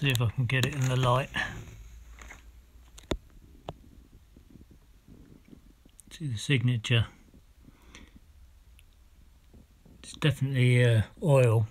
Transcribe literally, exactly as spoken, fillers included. See if I can get it in the light. See the signature. It's definitely uh, oil.